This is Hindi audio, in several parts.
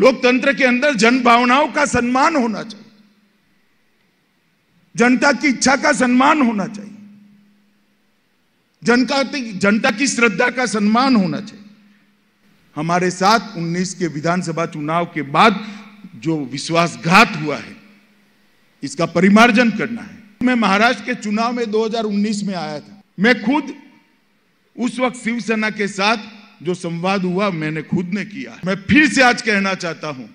लोकतंत्र के अंदर जन भावनाओं का सम्मान होना चाहिए, जनता की इच्छा का सम्मान होना चाहिए, जनता की श्रद्धा का सम्मान होना चाहिए। हमारे साथ 19 के विधानसभा चुनाव के बाद जो विश्वासघात हुआ है इसका परिमार्जन करना है। मैं महाराष्ट्र के चुनाव में 2019 में आया था, मैं खुद उस वक्त शिवसेना के साथ जो संवाद हुआ मैंने खुद ने किया। मैं फिर से आज कहना चाहता हूं,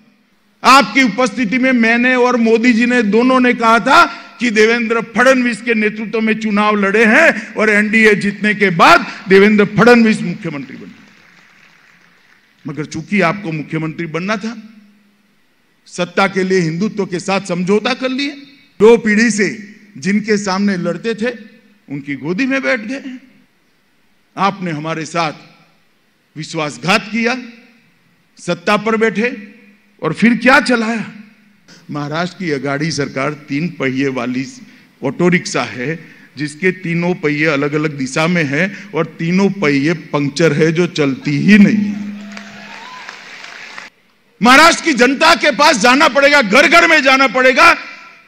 आपकी उपस्थिति में मैंने और मोदी जी ने दोनों ने कहा था कि देवेंद्र फडणवीस के नेतृत्व में चुनाव लड़े हैं और एनडीए जीतने के बाद देवेंद्र फडणवीस मुख्यमंत्री बने। मगर चूंकि आपको मुख्यमंत्री बनना था, सत्ता के लिए हिंदुत्व के साथ समझौता कर लिए। 2 पीढ़ी से जिनके सामने लड़ते थे उनकी गोदी में बैठ गए। आपने हमारे साथ विश्वासघात किया, सत्ता पर बैठे और फिर क्या चलाया। महाराष्ट्र की अघाड़ी सरकार 3 पहिए वाली ऑटो रिक्शा है जिसके 3 पहिए अलग अलग दिशा में है और 3 पहिए पंक्चर है जो चलती ही नहीं है। महाराष्ट्र की जनता के पास जाना पड़ेगा, घर घर में जाना पड़ेगा।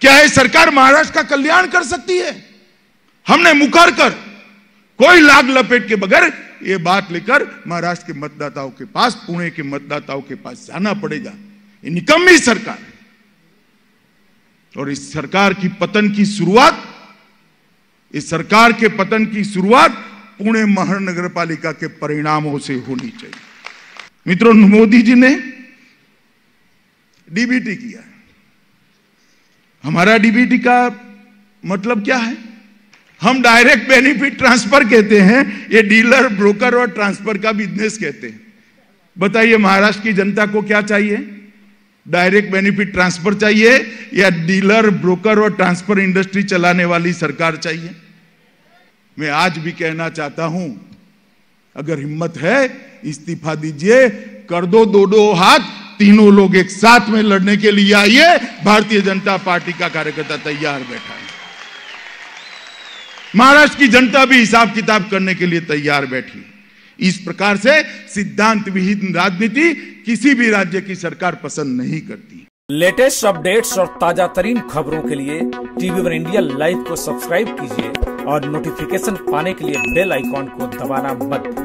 क्या है सरकार महाराष्ट्र का कल्याण कर सकती है? हमने मुखर कर कोई लाग लपेट के बगैर ये बात लेकर महाराष्ट्र के मतदाताओं के पास, पुणे के मतदाताओं के पास जाना पड़ेगा। ये निकम्मी सरकार है और इस सरकार की पतन की शुरुआत, इस सरकार के पतन की शुरुआत पुणे महानगरपालिका के परिणामों से होनी चाहिए। मित्रों, मोदी जी ने डीबीटी किया। हमारा डीबीटी का मतलब क्या है? हम डायरेक्ट बेनिफिट ट्रांसफर कहते हैं, ये डीलर, ब्रोकर और ट्रांसफर का बिजनेस कहते हैं। बताइए महाराष्ट्र की जनता को क्या चाहिए? डायरेक्ट बेनिफिट ट्रांसफर चाहिए या डीलर, ब्रोकर और ट्रांसफर इंडस्ट्री चलाने वाली सरकार चाहिए? मैं आज भी कहना चाहता हूं, अगर हिम्मत है इस्तीफा दीजिए, कर दो 2-2 हाथ, तीनों लोग एक साथ में लड़ने के लिए आइए। भारतीय जनता पार्टी का कार्यकर्ता तैयार बैठा है, महाराष्ट्र की जनता भी हिसाब किताब करने के लिए तैयार बैठी। इस प्रकार से सिद्धांत विहीन राजनीति किसी भी राज्य की सरकार पसंद नहीं करती। लेटेस्ट अपडेट्स और ताजा तरीन खबरों के लिए TV1 इंडिया लाइव को सब्सक्राइब कीजिए और नोटिफिकेशन पाने के लिए बेल आइकॉन को दबाना मत।